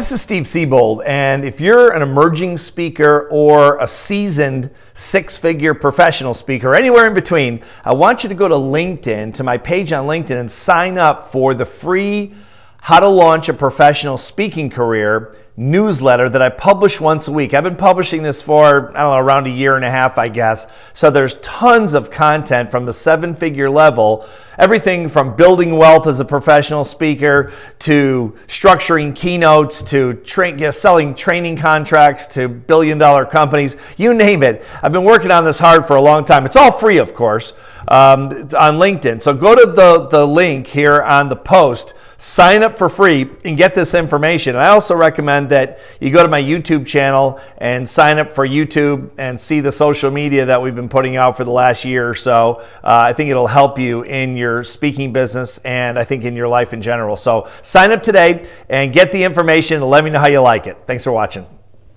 this is Steve Siebold, and if you're an emerging speaker or a seasoned six-figure professional speaker, anywhere in between, I want you to go to LinkedIn, to my page on LinkedIn, and sign up for the free How to Launch a Professional Speaking Career newsletter that I publish once a week. I've been publishing this for, I don't know, around a year and a half, I guess. So there's tons of content from the seven-figure level, everything from building wealth as a professional speaker to structuring keynotes to selling training contracts to billion-dollar companies, you name it. I've been working on this hard for a long time. It's all free, of course, on LinkedIn. So go to the link here on the post, sign up for free, and get this information. And I also recommend that you go to my YouTube channel and sign up for YouTube and see the social media that we've been putting out for the last year or so. I think it'll help you in your speaking business and I think in your life in general. So sign up today and get the information and let me know how you like it. Thanks for watching.